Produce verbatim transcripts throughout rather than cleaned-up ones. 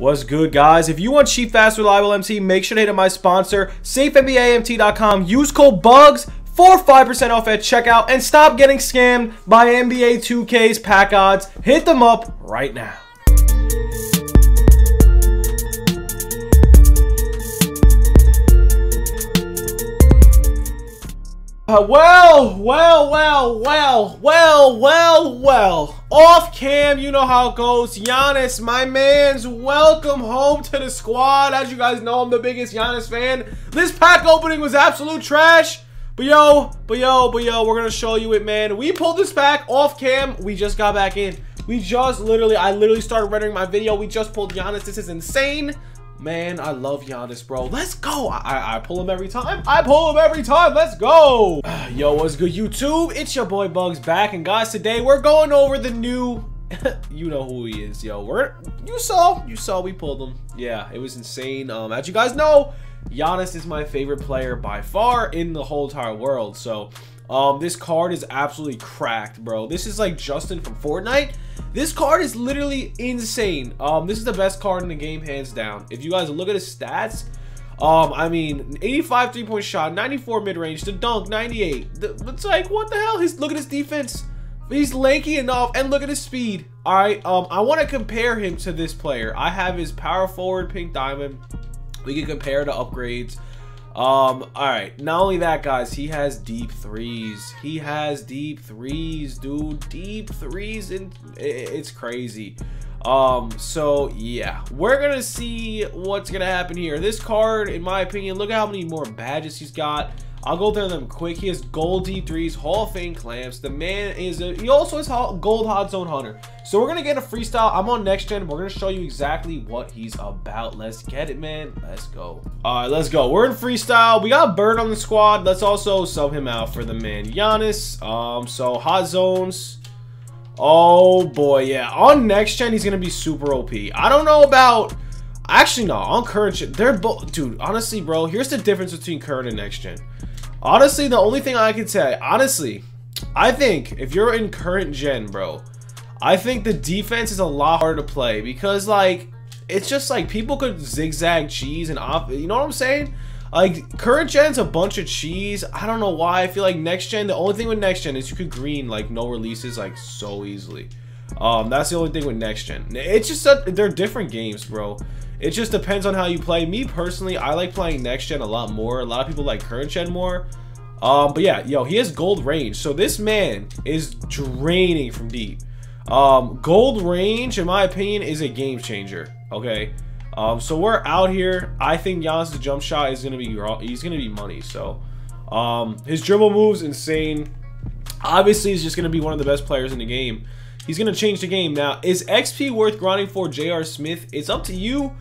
What's good, guys? If you want cheap, fast, reliable M T, make sure to hit up my sponsor, safe n b a m t dot com. Use code BUGS for five percent off at checkout and stop getting scammed by N B A two K's pack odds. Hit them up right now. Uh, well, well, well, well, well, well, well. Off cam, you know how it goes. Giannis, my man's, welcome home to the squad. As you guys know, I'm the biggest Giannis fan. This pack opening was absolute trash. But yo, but yo, but yo, we're going to show you it, man. We pulled this pack off cam. We just got back in. We just literally, I literally started rendering my video. We just pulled Giannis. This is insane. Man, I love Giannis, bro. Let's go. I, I, I pull him every time. I pull him every time. Let's go. Yo, what's good, YouTube? It's your boy, Bugs, back. And guys, today we're going over the new... you know who he is, yo. We're You saw. You saw we pulled him. Yeah, it was insane. Um, as you guys know, Giannis is my favorite player by far in the whole entire world. So, um, this card is absolutely cracked, bro. This is like Justin from Fortnite. This card is literally insane. Um, this is the best card in the game, hands down. If you guys look at his stats, um, I mean, eighty-five three-point shot, ninety-four mid-range, the dunk, ninety-eight. It's like, what the hell? He's, look at his defense. He's lanky enough, and look at his speed. All right, um, I want to compare him to this player. I have his power forward, Pink Diamond. We can compare to upgrades. Um, all right, not only that, guys, he has deep threes. He has deep threes, dude. Deep threes, and it's crazy. Um, so yeah, we're gonna see what's gonna happen here. This card, in my opinion, look at how many more badges he's got. I'll go through them quick. He has gold deep threes, Hall of Fame clamps. The man is a, he also has gold hot zone hunter. So we're gonna get a freestyle. I'm on next gen. We're gonna show you exactly what he's about. Let's get it, man. Let's go. All right, let's go. We're in freestyle. We got Bird on the squad. Let's also sub him out for the man Giannis. Um, so hot zones. Oh boy, yeah. On next gen, he's gonna be super O P. I don't know about. Actually, no. On current gen, they're both. Dude, honestly, bro. Here's the difference between current and next gen. Honestly, the only thing I can say, honestly, I think if you're in current gen, bro, I think the defense is a lot harder to play because, like, it's just like people could zigzag cheese and off, you know what I'm saying? Like, current gen's a bunch of cheese. I don't know why. I feel like next gen, the only thing with next gen is you could green, like, no releases, like, so easily. Um, that's the only thing with next gen. It's just that they're different games, bro. It just depends on how you play. Me personally, I like playing next gen a lot more. A lot of people like current gen more. Um, but yeah, yo, he has gold range. So this man is draining from deep. Um, gold range, in my opinion, is a game changer. Okay. Um, so we're out here. I think Giannis' jump shot is gonna be he's gonna be money. So um, his dribble moves insane. Obviously, he's just gonna be one of the best players in the game. He's going to change the game. Now, is X P worth grinding for J R Smith? It's up to you.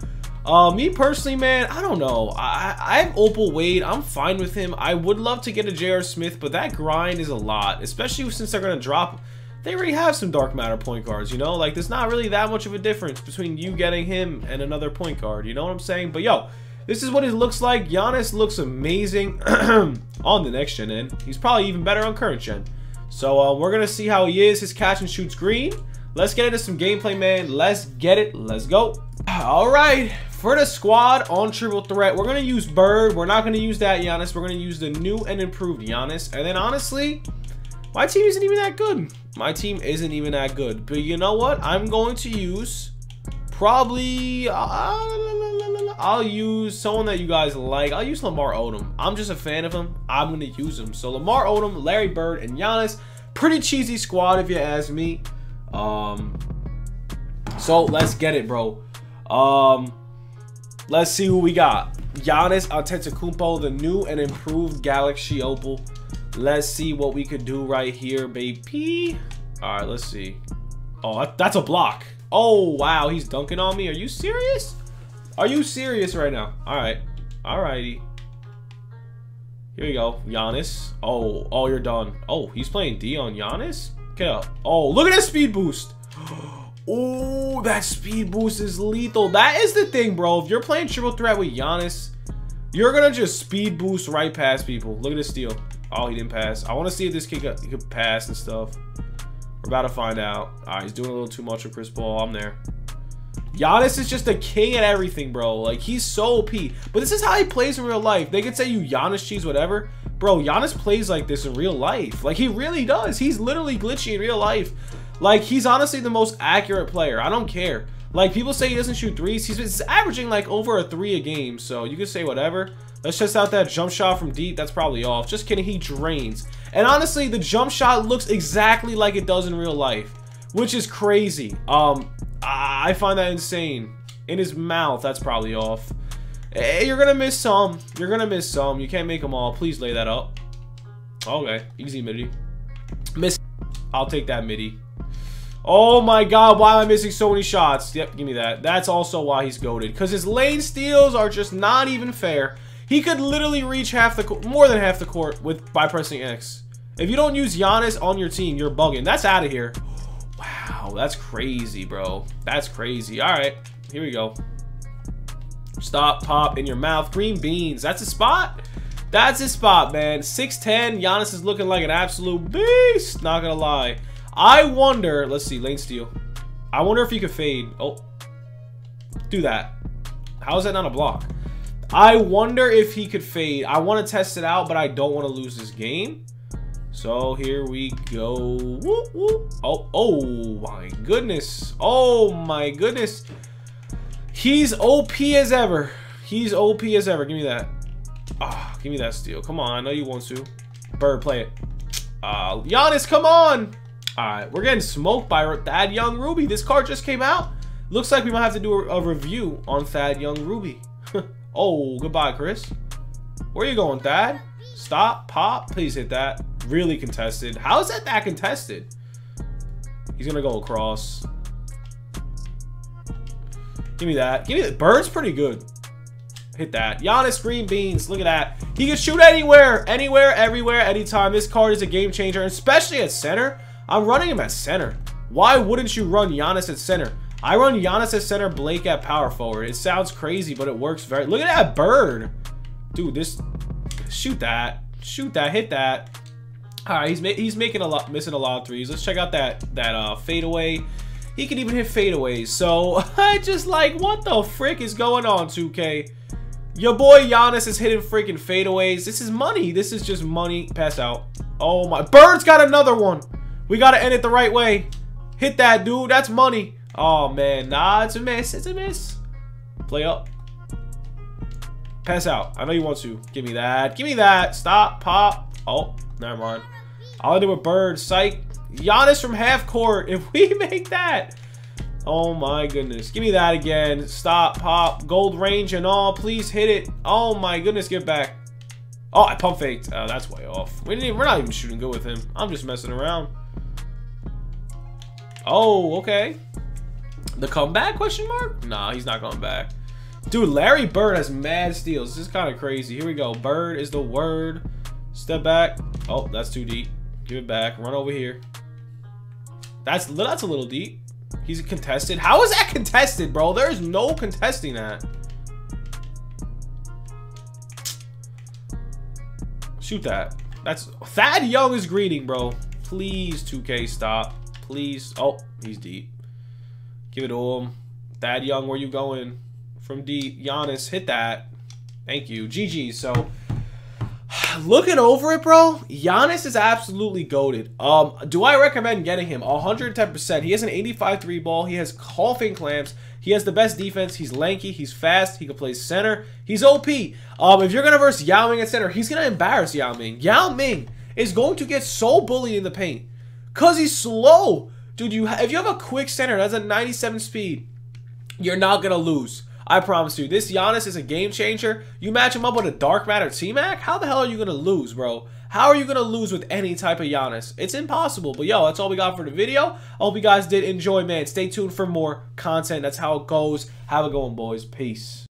Uh, me personally, man, I don't know. I, I have Opal Wade. I'm fine with him. I would love to get a J R Smith, but that grind is a lot, especially since they're going to drop. They already have some dark matter point guards, you know? Like, there's not really that much of a difference between you getting him and another point guard. You know what I'm saying? But, yo, this is what it looks like. Giannis looks amazing on the next gen, and he's probably even better on current gen. So uh, we're going to see how he is. His catch and shoot's green. Let's get into some gameplay, man. Let's get it. Let's go. All right. For the squad on Triple Threat, we're going to use Bird. We're not going to use that Giannis. We're going to use the new and improved Giannis. And then, honestly, my team isn't even that good. My team isn't even that good. But you know what? I'm going to use probably... Uh, I'll use someone that you guys like. I'll use Lamar Odom. I'm just a fan of him. I'm going to use him. So Lamar Odom, Larry Bird, and Giannis. Pretty cheesy squad if you ask me. Um, so let's get it, bro. Um, let's see who we got. Giannis Antetokounmpo, the new and improved Galaxy Opal. Let's see what we could do right here, baby. All right, let's see. Oh, that's a block. Oh, wow. He's dunking on me. Are you serious? Are you serious right now? All right. All righty. Here we go. Giannis. Oh, oh, you're done. Oh, he's playing D on Giannis? Get up. Oh, look at his speed boost. Oh, that speed boost is lethal. That is the thing, bro. If you're playing triple threat with Giannis, you're going to just speed boost right past people. Look at this steal. Oh, he didn't pass. I want to see if this kid could, could pass and stuff. We're about to find out. All right, he's doing a little too much with Chris Paul. I'm there. Giannis is just a king at everything, bro. Like, he's so O P. But this is how he plays in real life. They could say you Giannis cheese, whatever. Bro, Giannis plays like this in real life. Like, he really does. He's literally glitchy in real life. Like, he's honestly the most accurate player. I don't care. Like, people say he doesn't shoot threes. He's, he's averaging, like, over a three a game. So, you can say whatever. Let's test out that jump shot from deep. That's probably off. Just kidding. He drains. And honestly, the jump shot looks exactly like it does in real life, which is crazy. Um, I find that insane. In his mouth. That's probably off. Hey, you're gonna miss some. You're gonna miss some. You can't make them all. Please lay that up. Okay. Easy midi. Miss. I'll take that midi. Oh my god, why am I missing so many shots? Yep, give me that. That's also why he's goated, because his lane steals are just not even fair. He could literally reach half the court, more than half the court, with by pressing X. If you don't use Giannis on your team, you're bugging. That's out of here. Wow, that's crazy, bro. That's crazy. All right, here we go. Stop, pop in your mouth. Green beans. That's a spot. That's his spot, man. six ten. Giannis is looking like an absolute beast. Not gonna lie. I wonder. Let's see. Lane steal. I wonder if he could fade. Oh, do that. How is that not a block? I wonder if he could fade. I want to test it out, but I don't want to lose this game. So here we go. Whoop, whoop. Oh, oh my goodness. Oh my goodness. He's O P as ever. He's O P as ever. Give me that. Ah, oh, give me that steal. Come on. I know you want to. Bird, play it. Uh, Giannis, come on. All right, we're getting smoked by Thad Young Ruby. This card just came out. Looks like we might have to do a, a review on Thad Young Ruby. Oh, goodbye, Chris. Where are you going, Thad? Stop, pop, please hit that. Really contested. How is that that contested? He's gonna go across. Give me that. Give me that. Bird's pretty good. Hit that. Giannis green beans. Look at that. He can shoot anywhere, anywhere, everywhere, anytime. This card is a game changer, especially at center. I'm running him at center. Why wouldn't you run Giannis at center? I run Giannis at center, Blake at power forward. It sounds crazy, but it works very. Look at that Bird, dude. This, shoot that, shoot that, hit that. All right, he's ma he's making a lot, missing a lot of threes. Let's check out that that uh, fadeaway. He can even hit fadeaways. So I just like, what the frick is going on, two K? Your boy Giannis is hitting freaking fadeaways. This is money. This is just money. Pass out. Oh my, Bird's got another one. We got to end it the right way. Hit that, dude. That's money. Oh, man. Nah, it's a miss. It's a miss. Play up. Pass out. I know you want to. Give me that. Give me that. Stop. Pop. Oh, never mind. I'll end it with Bird. Psych. Giannis from half court. If we make that. Oh, my goodness. Give me that again. Stop. Pop. Gold range and all. Please hit it. Oh, my goodness. Get back. Oh, I pump faked. Oh, that's way off. We didn't even, we're not even shooting good with him. I'm just messing around. Oh, okay. The comeback, question mark? Nah, he's not coming back. Dude, Larry Bird has mad steals. This is kind of crazy. Here we go. Bird is the word. Step back. Oh, that's too deep. Give it back. Run over here. That's, that's a little deep. He's contested. How is that contested, bro? There is no contesting that. Shoot that. That's Thad Young is greeting, bro. Please, two K, stop. Please. Oh, he's deep. Give it to him. Thad Young, where you going? From deep. Giannis, hit that. Thank you. G G. So, looking over it, bro, Giannis is absolutely goated. Um, do I recommend getting him? one hundred ten percent. He has an eighty-five three ball. He has coughing clamps. He has the best defense. He's lanky. He's fast. He can play center. He's O P. Um, if you're going to verse Yao Ming at center, he's going to embarrass Yao Ming. Yao Ming is going to get so bullied in the paint because he's slow. Dude, you if you have a quick center that's a ninety-seven speed, you're not going to lose. I promise you. This Giannis is a game changer. You match him up with a dark matter T-Mac, how the hell are you going to lose, bro? How are you going to lose with any type of Giannis? It's impossible. But, yo, that's all we got for the video. I hope you guys did enjoy, man. Stay tuned for more content. That's how it goes. Have it going, boys. Peace.